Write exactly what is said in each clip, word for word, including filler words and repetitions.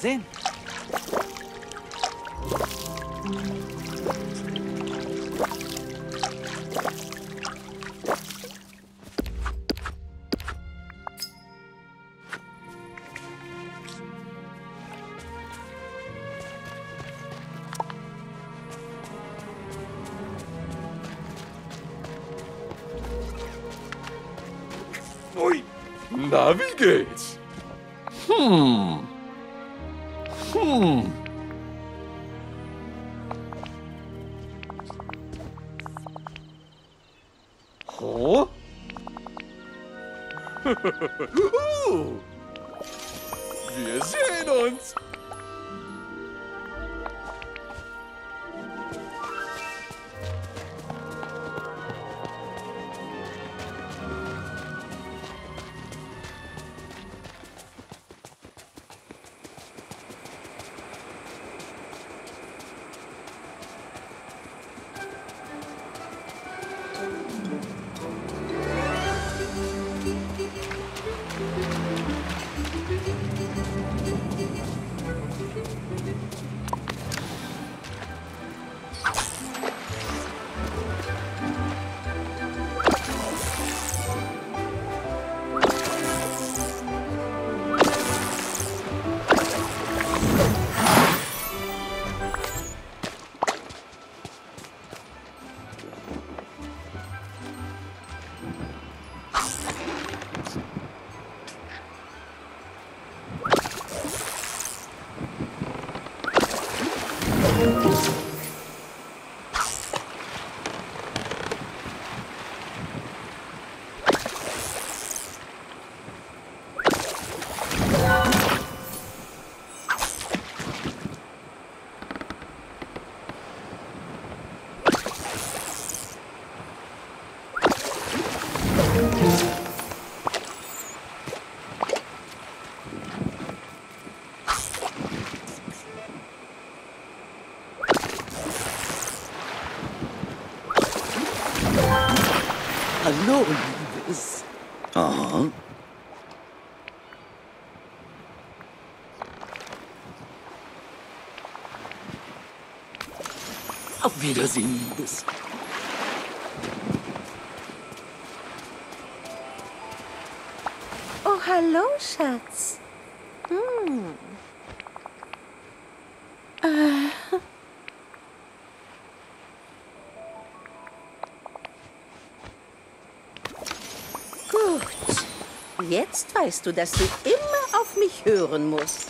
sehen. Ui. Na, wie geht's? Hm. Hm. Oh. uh. Wir sehen uns. Hallo, Liebes. Aha. Auf Wiedersehen, Liebes. Oh, hallo, Schatz. Hm. Äh. Jetzt weißt du, dass du immer auf mich hören musst.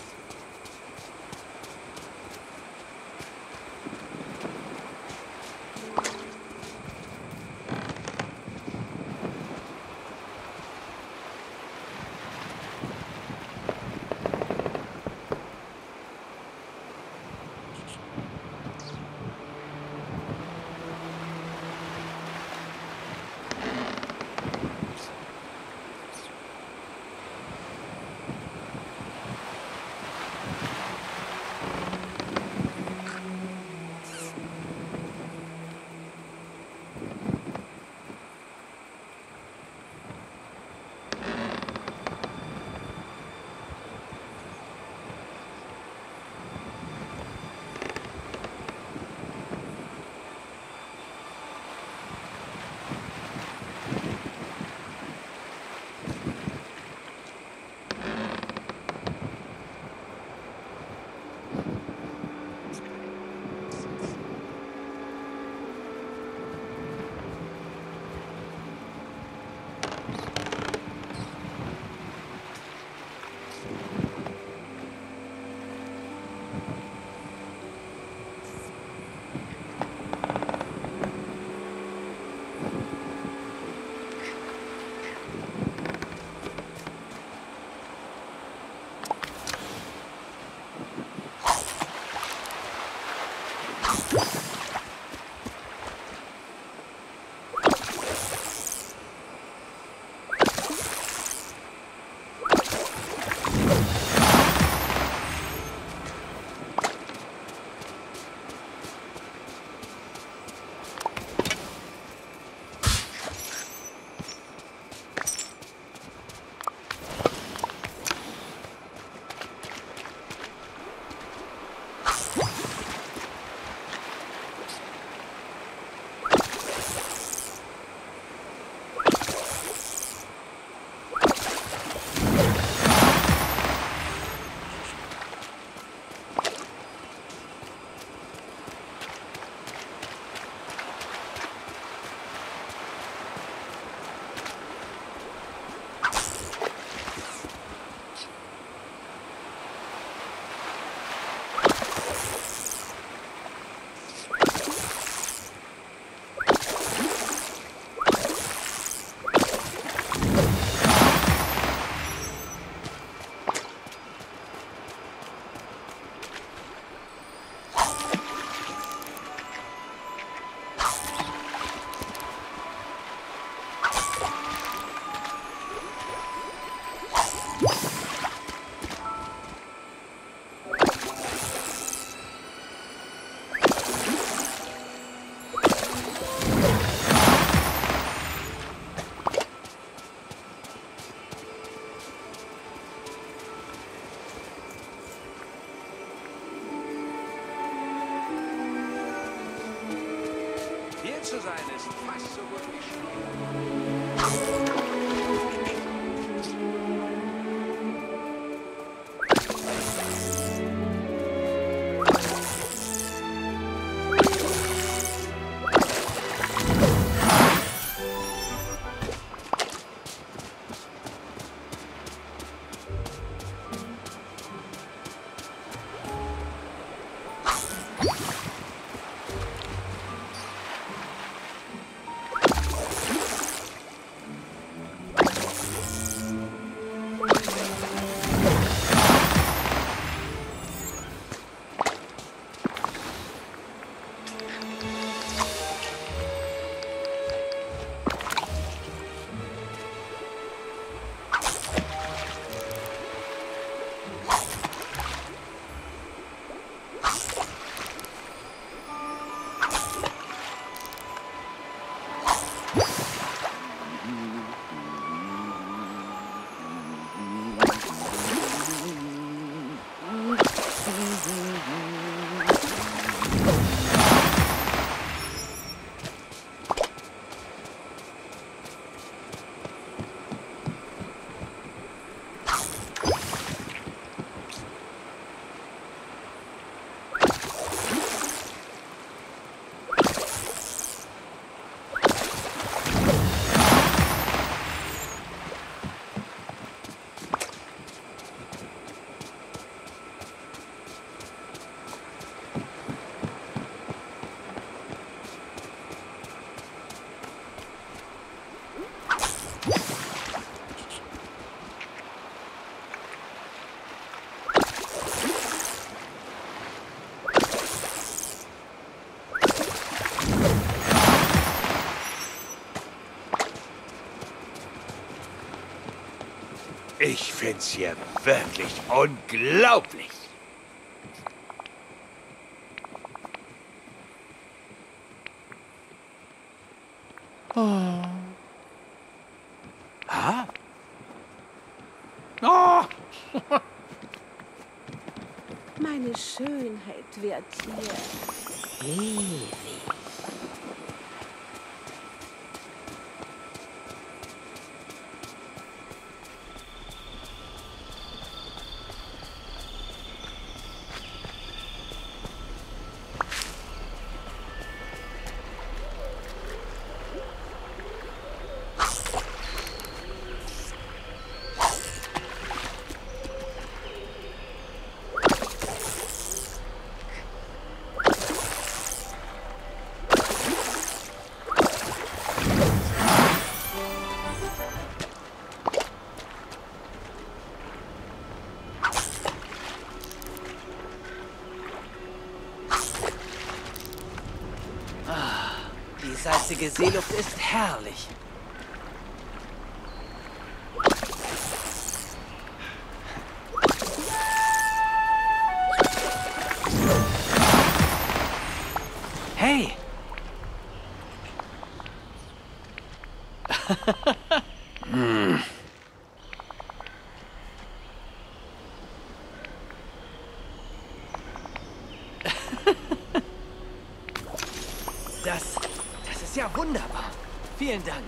zu sein ist fast so gut wie ich find's hier wirklich unglaublich. Oh. Ha? Oh. Meine Schönheit wird hier ewig. Die salzige Seeluft ist herrlich. Hey! Hm. Das... Das ist ja wunderbar. Vielen Dank.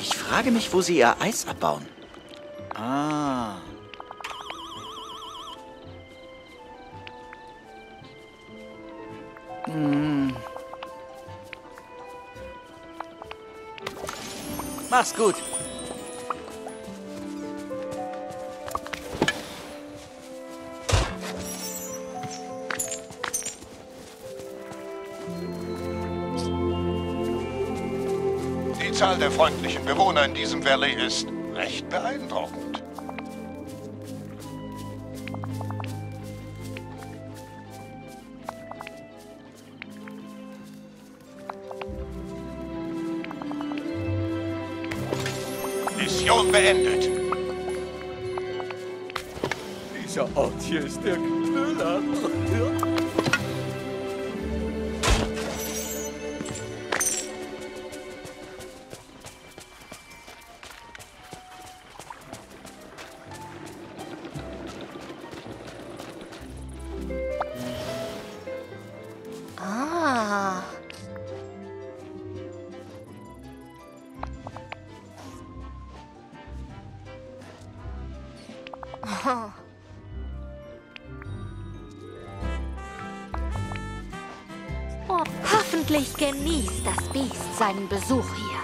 Ich frage mich, wo sie ihr Eis abbauen. Ah. Hm. Mach's gut. Die Zahl der freundlichen Bewohner in diesem Valley ist recht beeindruckend. Mission beendet. Dieser Ort hier ist der Knüller. Hoffentlich genießt das Biest seinen Besuch hier.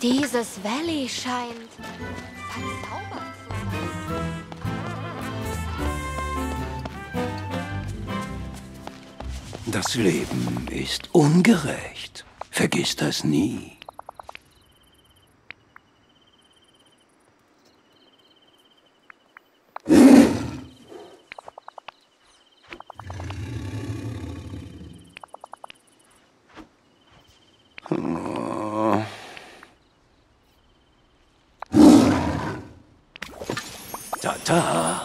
Dieses Valley scheint verzaubert zu sein. Das Leben ist ungerecht. Vergiss das nie. Ta-ta!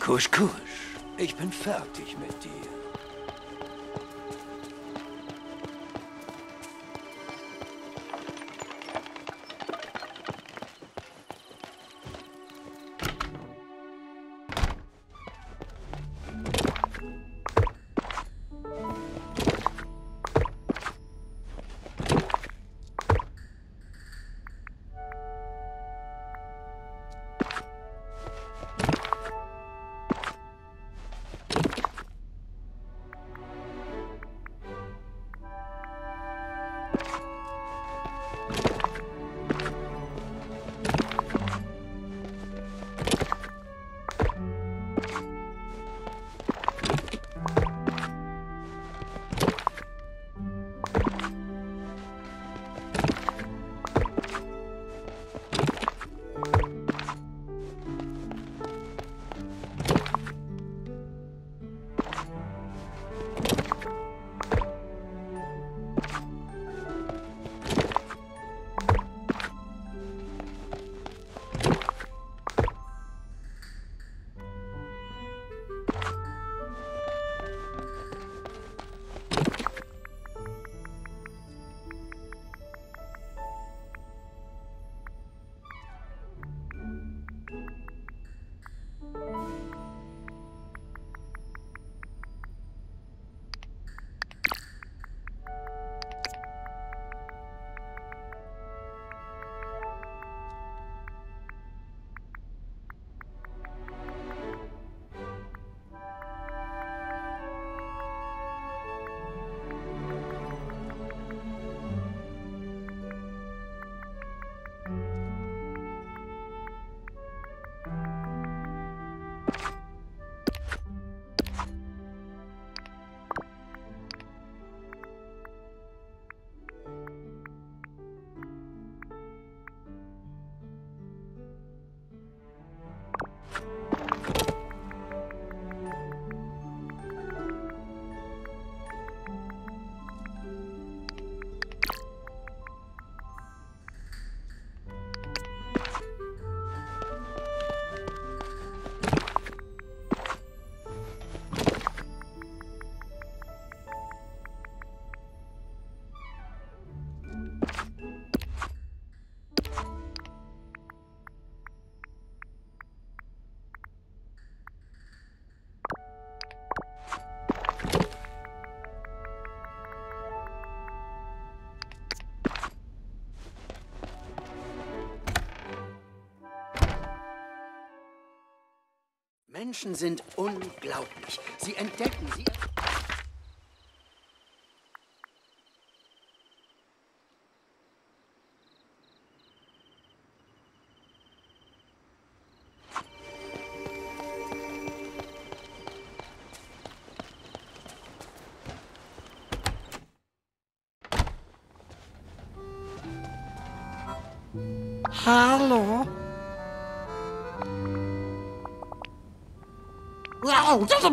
Kusch, kusch, ich bin fertig mit dir. Menschen sind unglaublich. Sie entdecken sie.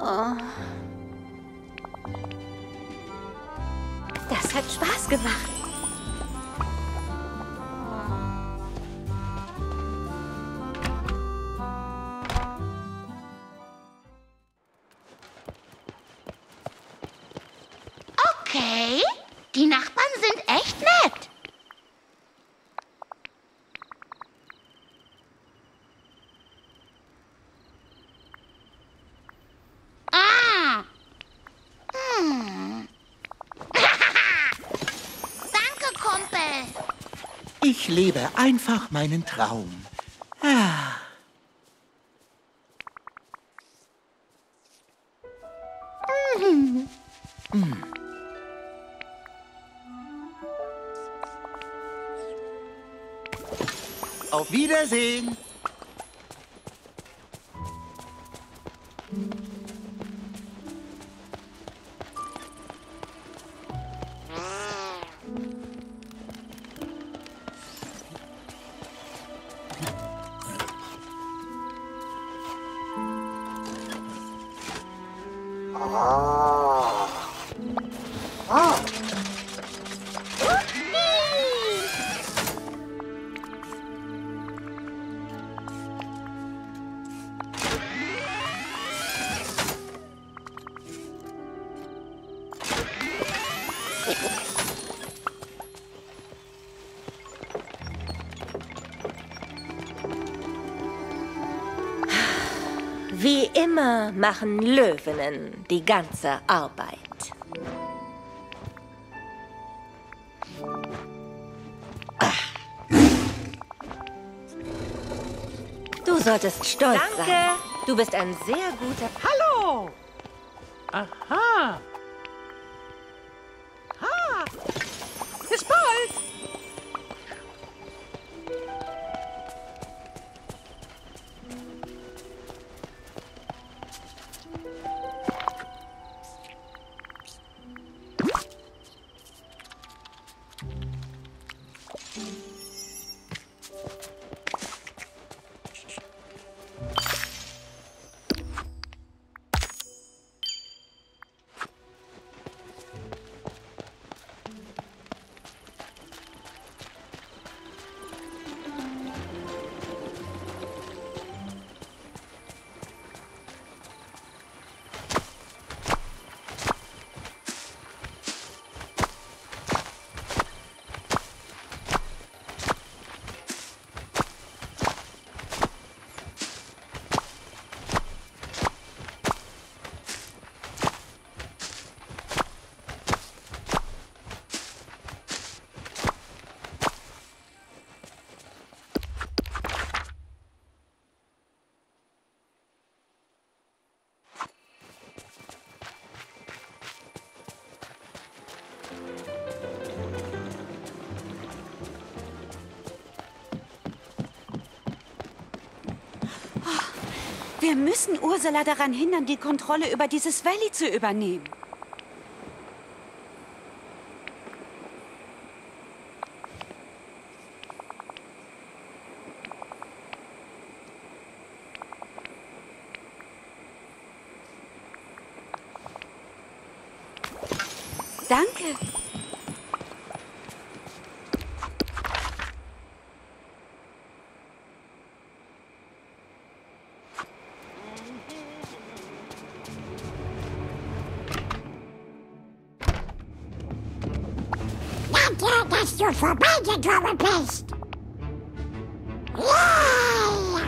Oh. Das hat Spaß gemacht. Okay, die Nachbarn sind echt nett. Ich lebe einfach meinen Traum. Ah. Mhm. Mhm. Auf Wiedersehen. Wie immer machen Löwinnen die ganze Arbeit. Du solltest stolz Danke. sein. Du bist ein sehr guter... Hallo! Aha! Ha! Bis bald! Wir müssen Ursula daran hindern, die Kontrolle über dieses Valley zu übernehmen. Danke. Danke, dass du vorbeigekommen bist. Ja, ja.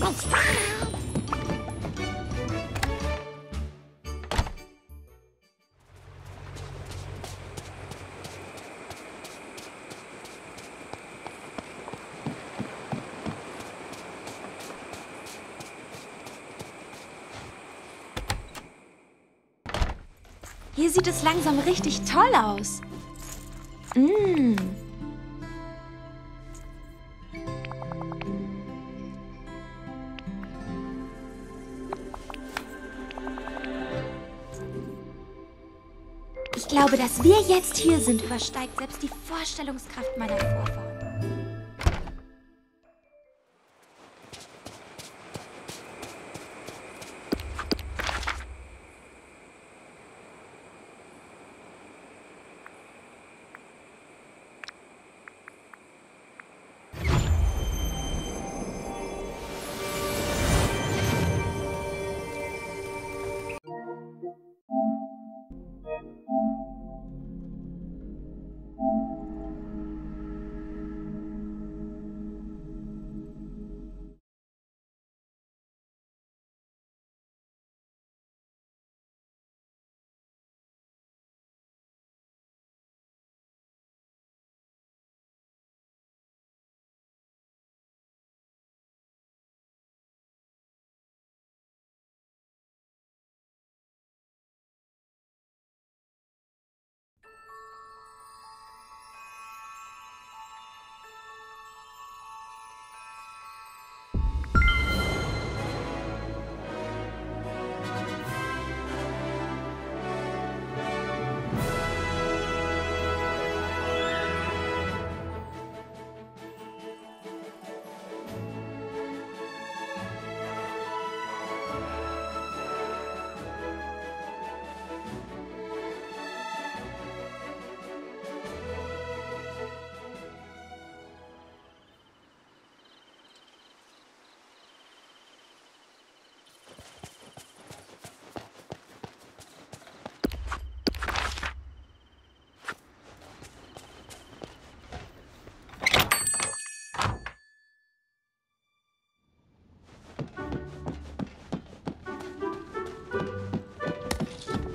Bis bald. Hier sieht es langsam richtig toll aus. Mm. Ich glaube, dass wir jetzt hier sind, übersteigt selbst die Vorstellungskraft meiner Vorfahren.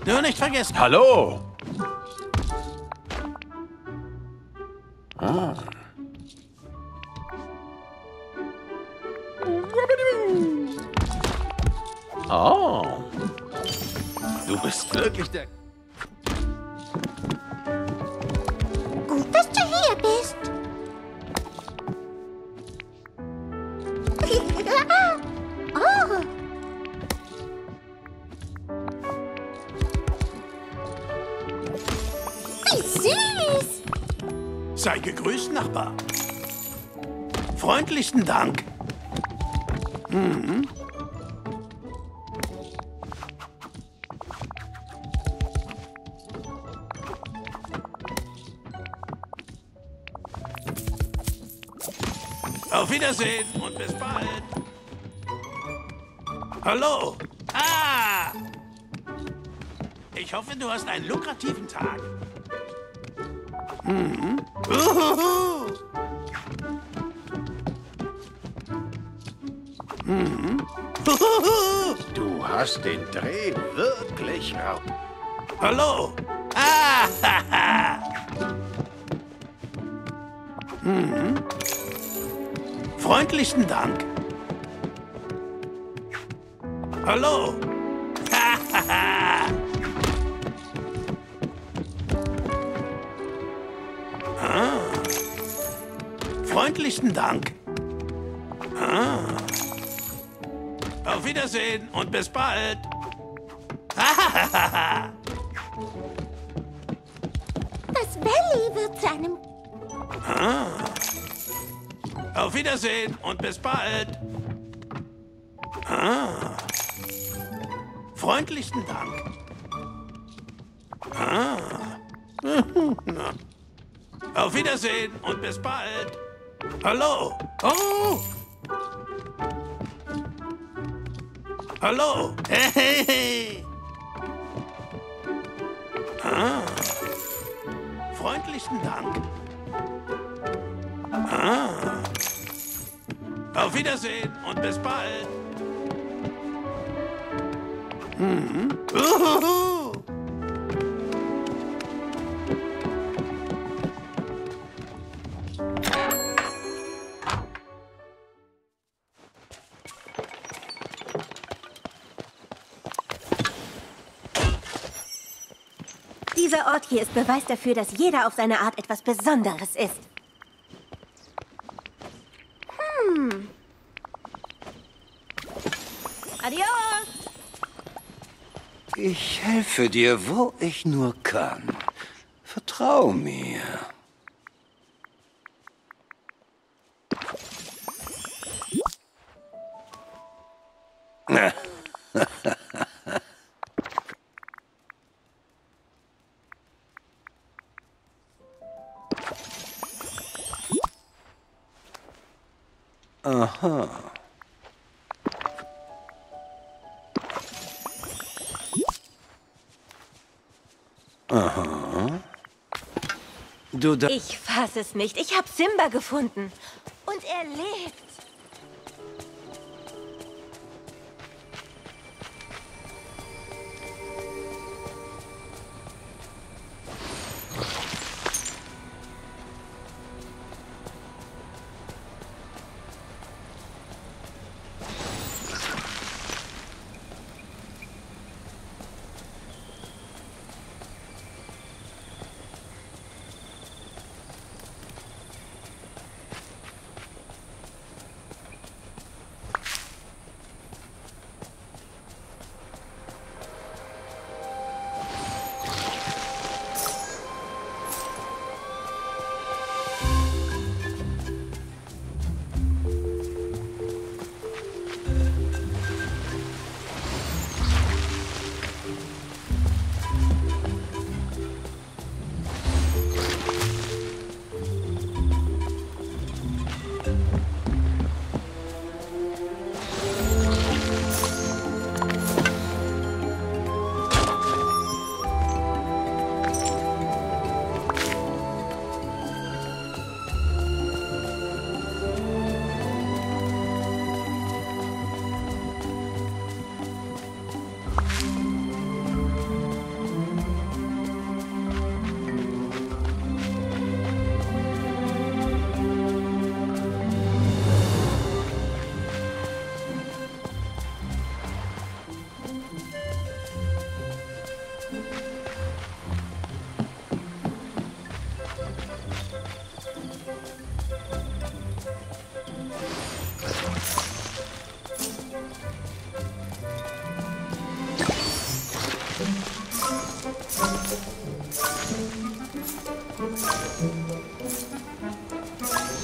Nur nicht vergessen. Hallo. Ah. Oh. Du bist wirklich der... Gut, dass du hier bist. Oh. Süß! Sei gegrüßt, Nachbar. Freundlichen Dank. Mhm. Auf Wiedersehen und bis bald. Hallo. Ah! Ich hoffe, du hast einen lukrativen Tag. Mhm. Uhuhu. Mhm. Uhuhu. Du hast den Dreh wirklich raus. Hallo. Ah, ha, ha. Mhm. Freundlichen Dank. Hallo. Ha, ha, ha. Freundlichen Dank. Ah. Auf Wiedersehen und bis bald. Das Belly wird zu einem... Ah. Auf Wiedersehen und bis bald. Ah. Freundlichen Dank. Ah. Auf Wiedersehen und bis bald. Hallo! Oh! Hallo! Hey! Ah. Freundlichen Dank. Ah. Auf Wiedersehen und bis bald. Mhm. Uhuhu. Dieser Ort hier ist Beweis dafür, dass jeder auf seine Art etwas Besonderes ist. Hm. Adios! Ich helfe dir, wo ich nur kann. Vertrau mir. Aha. Aha. Du da. Ich fass es nicht. Ich hab Simba gefunden. Und er lebt.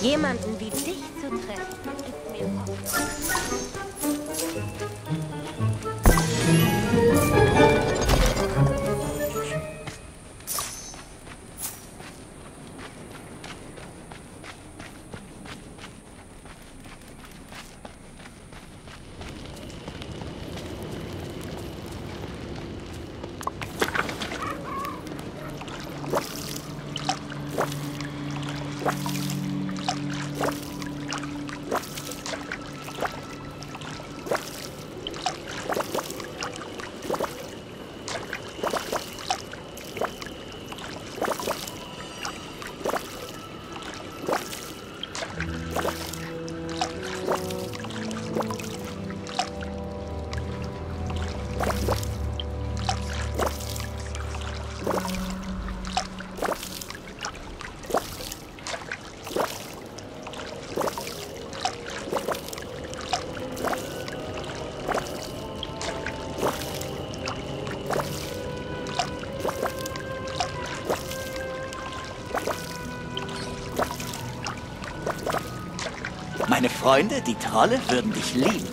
Jemanden wie dich zu treffen, gibt mir Hoffnung. Meine Freunde, die Trolle würden dich lieben.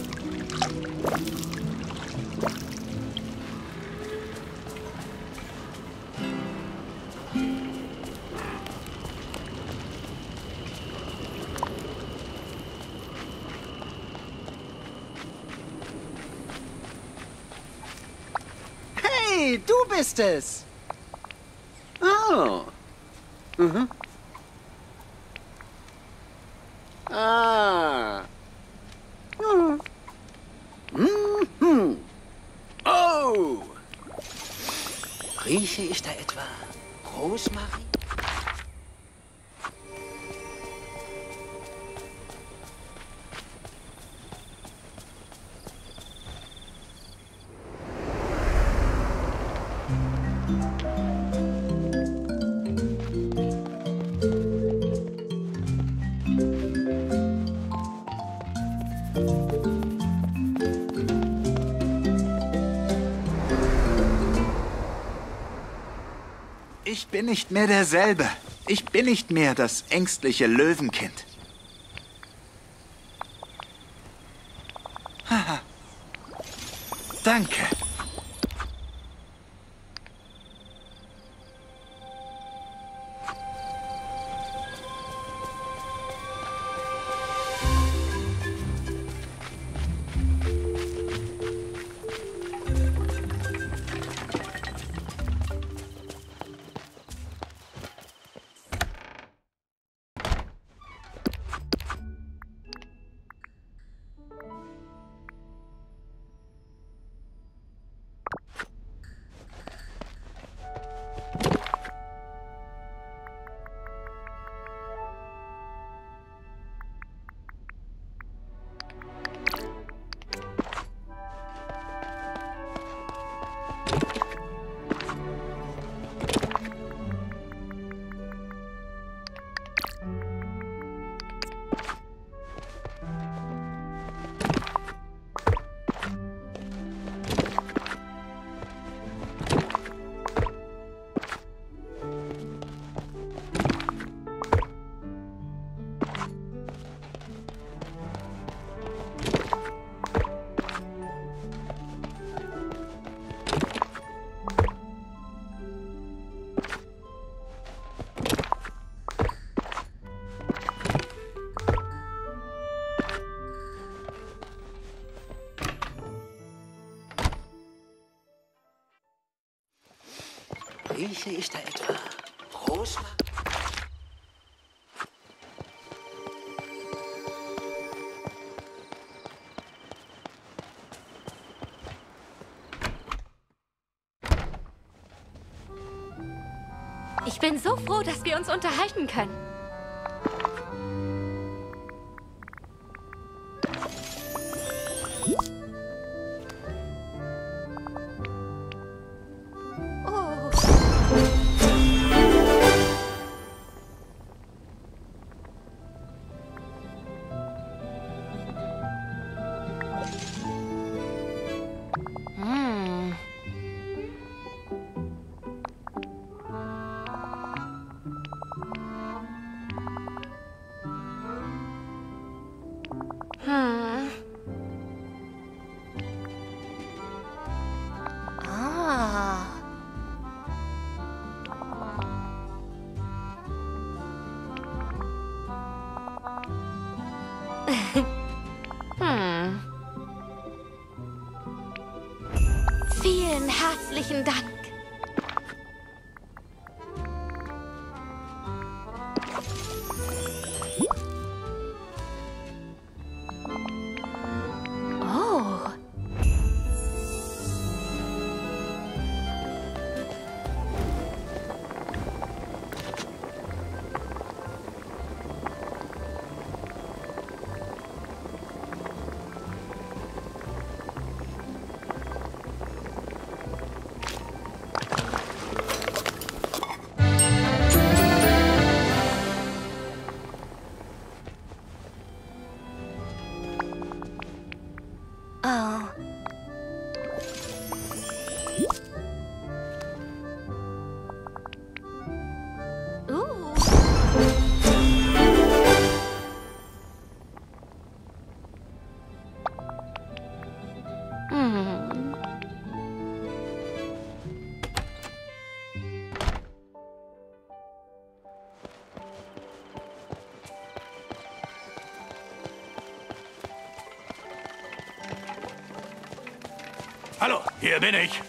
Hey, du bist es! Oh. Mm-hmm. Ah. Mm-hmm. Oh. Rieche ich da etwa Rosmarin? Ich bin nicht mehr derselbe. Ich bin nicht mehr das ängstliche Löwenkind. Haha. Danke. Rieche ich da etwa Rosa? Ich bin so froh, dass wir uns unterhalten können. Herzlichen Dank. Oh. Hallo, hier bin ich.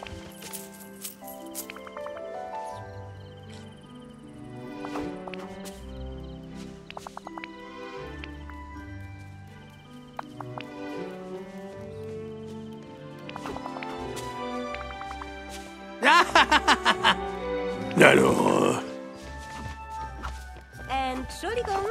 Hallo. Entschuldigung.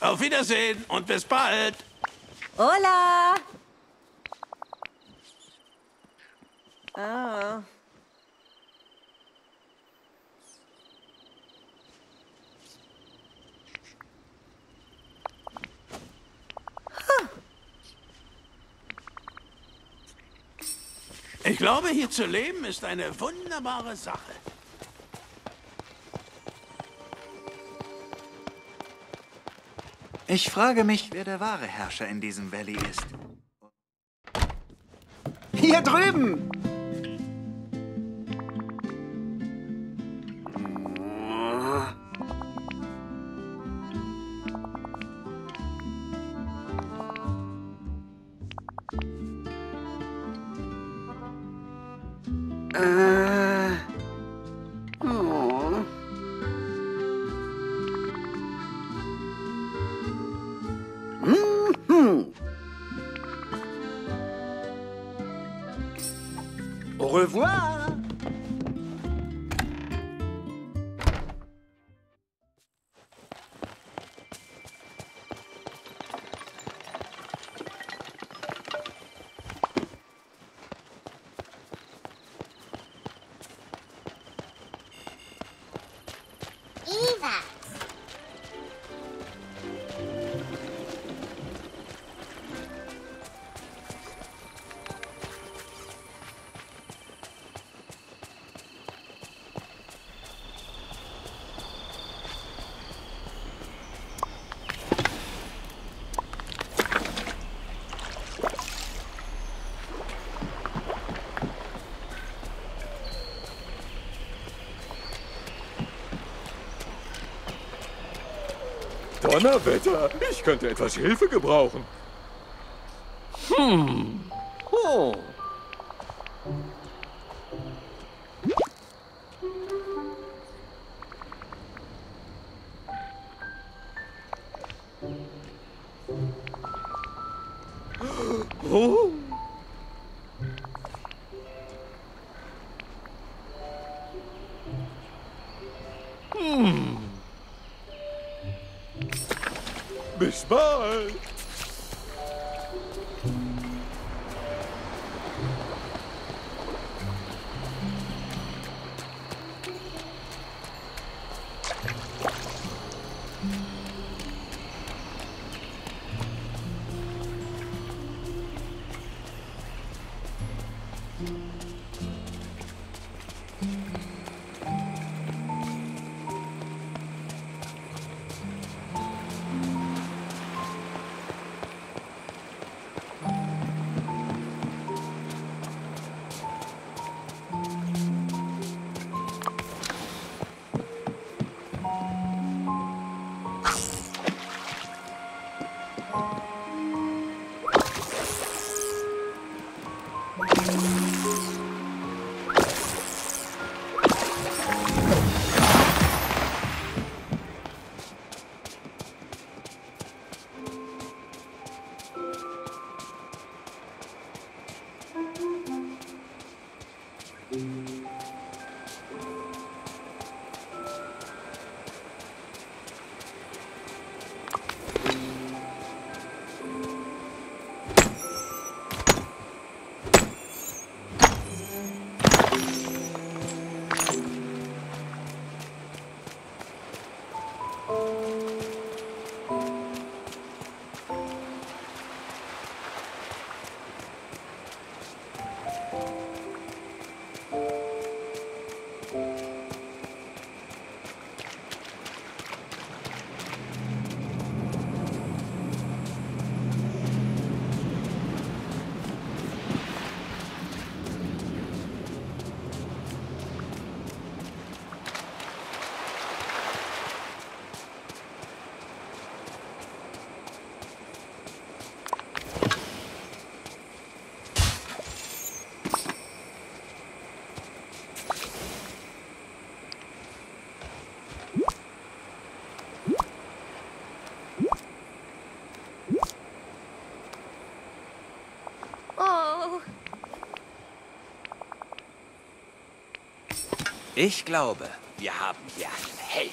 Auf Wiedersehen und bis bald. Hola. Oh. Ich glaube, hier zu leben ist eine wunderbare Sache. Ich frage mich, wer der wahre Herrscher in diesem Valley ist. Hier drüben! Donnerwetter, ich könnte etwas Hilfe gebrauchen. Hm. Oh. Oh. Hm. Bis bald! Ich glaube, wir haben hier einen Held.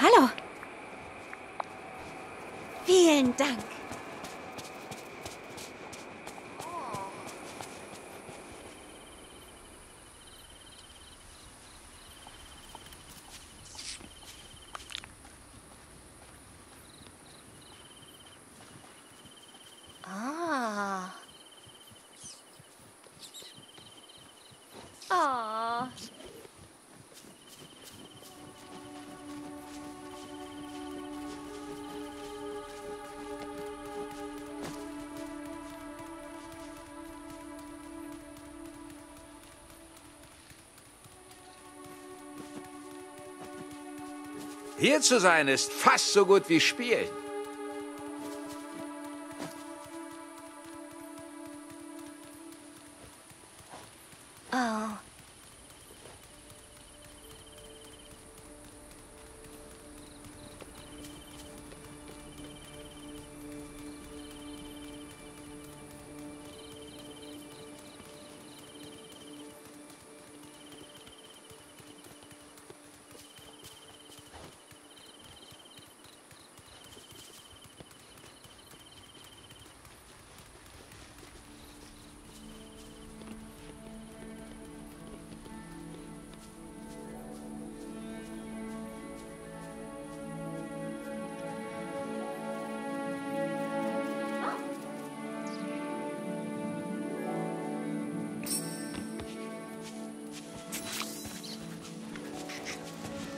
Hallo. Vielen Dank. Hier zu sein ist fast so gut wie spielen. Oh.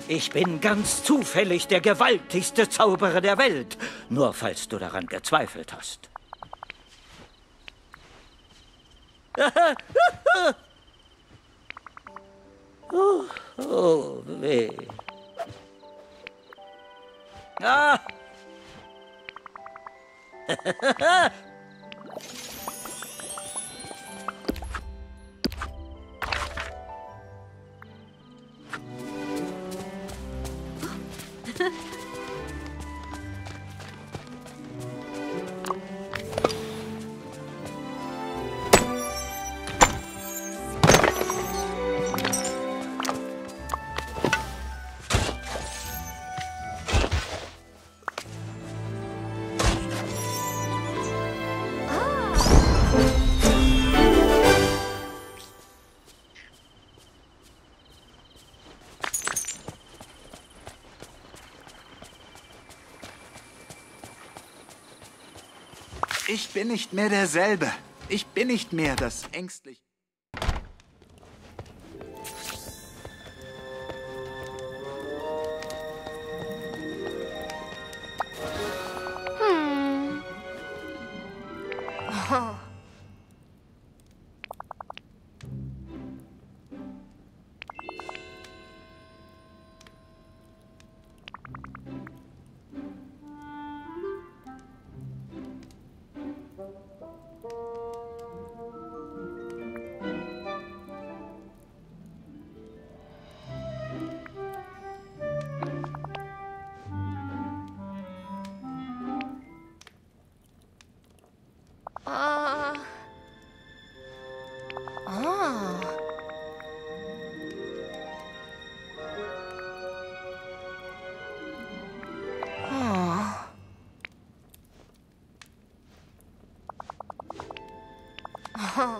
Ich bin ganz zufällig der gewaltigste Zauberer der Welt. Nur falls du daran gezweifelt hast. Oh, oh, weh. Ah. Ich bin nicht mehr derselbe. Ich bin nicht mehr das ängstliche. Hm. Oh. Oh. Oh. Huh.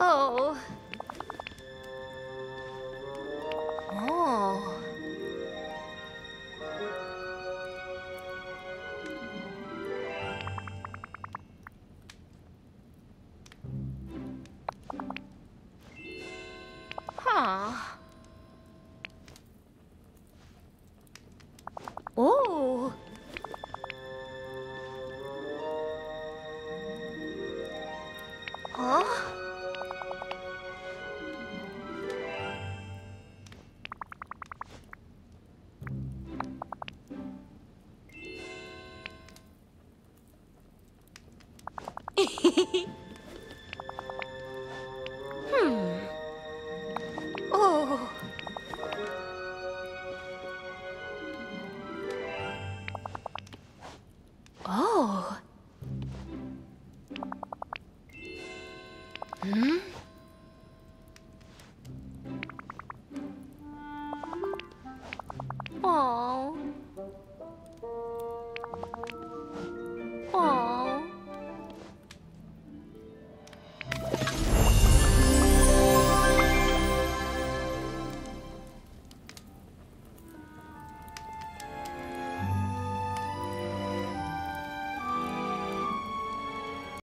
Oh. Huh? Hmm. Oh. Mhm.